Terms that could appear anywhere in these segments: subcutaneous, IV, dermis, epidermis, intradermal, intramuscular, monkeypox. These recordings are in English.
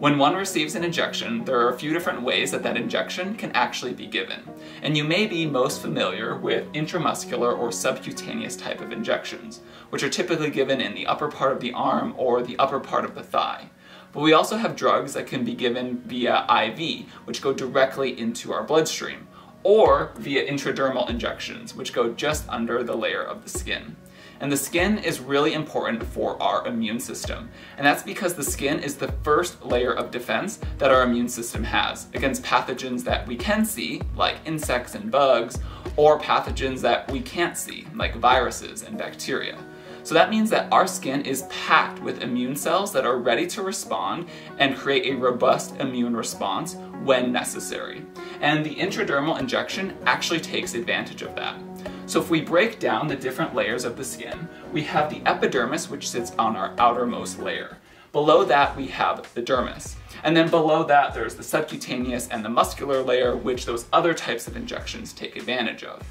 When one receives an injection, there are a few different ways that injection can actually be given, and you may be most familiar with intramuscular or subcutaneous type of injections, which are typically given in the upper part of the arm or the upper part of the thigh. But we also have drugs that can be given via IV, which go directly into our bloodstream, or via intradermal injections, which go just under the layer of the skin. And the skin is really important for our immune system. And that's because the skin is the first layer of defense that our immune system has against pathogens that we can see, like insects and bugs, or pathogens that we can't see, like viruses and bacteria. So that means that our skin is packed with immune cells that are ready to respond and create a robust immune response when necessary. And the intradermal injection actually takes advantage of that. So if we break down the different layers of the skin, we have the epidermis, which sits on our outermost layer. Below that, we have the dermis. And then below that, there's the subcutaneous and the muscular layer, which those other types of injections take advantage of.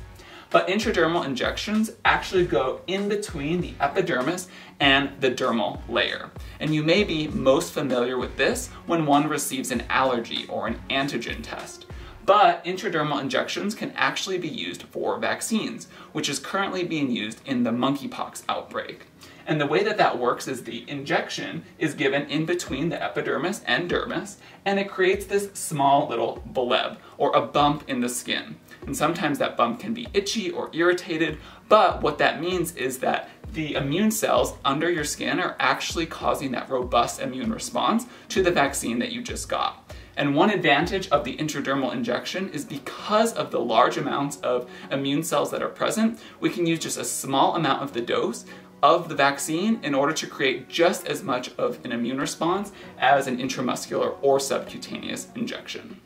But intradermal injections actually go in between the epidermis and the dermal layer. And you may be most familiar with this when one receives an allergy or an antigen test. But intradermal injections can actually be used for vaccines, which is currently being used in the monkeypox outbreak. And the way that that works is the injection is given in between the epidermis and dermis, and it creates this small little bulb, or a bump in the skin. And sometimes that bump can be itchy or irritated, but what that means is that the immune cells under your skin are actually causing that robust immune response to the vaccine that you just got. And one advantage of the intradermal injection is because of the large amounts of immune cells that are present, we can use just a small amount of the dose of the vaccine in order to create just as much of an immune response as an intramuscular or subcutaneous injection.